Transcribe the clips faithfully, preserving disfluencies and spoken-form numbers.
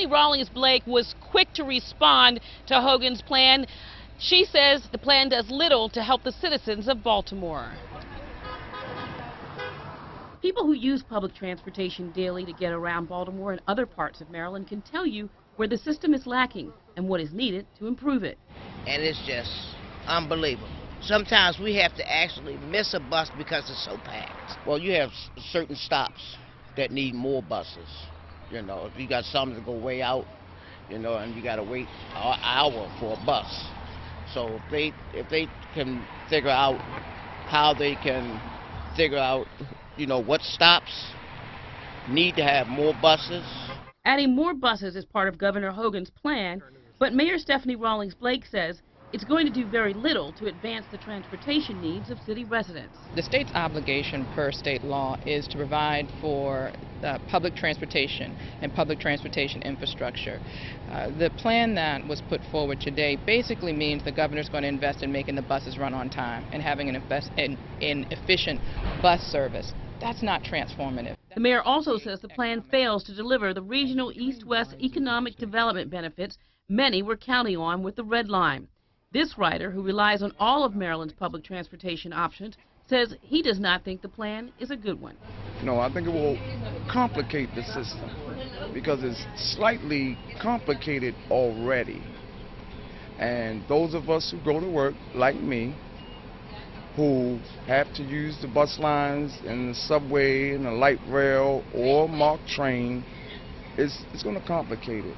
Stephanie Rawlings-Blake was quick to respond to Hogan's plan. She says the plan does little to help the citizens of Baltimore. People who use public transportation daily to get around Baltimore and other parts of Maryland can tell you where the system is lacking and what is needed to improve it. And it's just unbelievable. Sometimes we have to actually miss a bus because it's so packed. Well, you have certain stops that need more buses. You know, if you got something to go way out, you know, and you got to wait an hour for a bus. So if they, if they can figure out how they can figure out, you know, what stops need to have more buses. Adding more buses is part of Governor Hogan's plan, but Mayor Stephanie Rawlings-Blake says it's going to do very little to advance the transportation needs of city residents. The state's obligation per state law is to provide for uh, public transportation and public transportation infrastructure. Uh, the plan that was put forward today basically means the governor's going to invest in making the buses run on time and having an, invest in, an efficient bus service. That's not transformative. The mayor also says the plan fails to deliver the regional east-west economic development benefits many were counting on with the red line. This rider, who relies on all of Maryland's public transportation options, says he does not think the plan is a good one. No, I think it will complicate the system because it's slightly complicated already. And those of us who go to work, like me, who have to use the bus lines and the subway and the light rail or MARC train, it's, it's going to complicate it.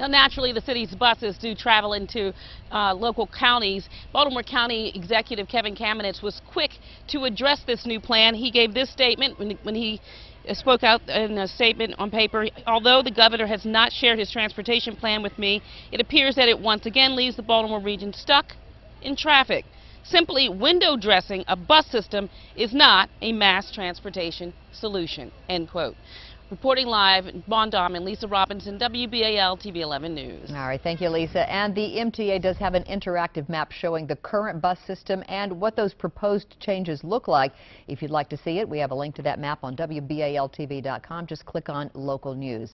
Now, naturally, the city's buses do travel into uh, local counties. Baltimore County Executive Kevin Kamenetz was quick to address this new plan. He gave this statement when, when he spoke out in a statement on paper. Although the governor has not shared his transportation plan with me, it appears that it once again leaves the Baltimore region stuck in traffic. Simply window dressing a bus system is not a mass transportation solution, end quote. Reporting live, Von Dom and Lisa Robinson, W B A L T V eleven News. All right, thank you, Lisa. And the M T A does have an interactive map showing the current bus system and what those proposed changes look like. If you'd like to see it, we have a link to that map on W B A L T V dot com. Just click on Local News.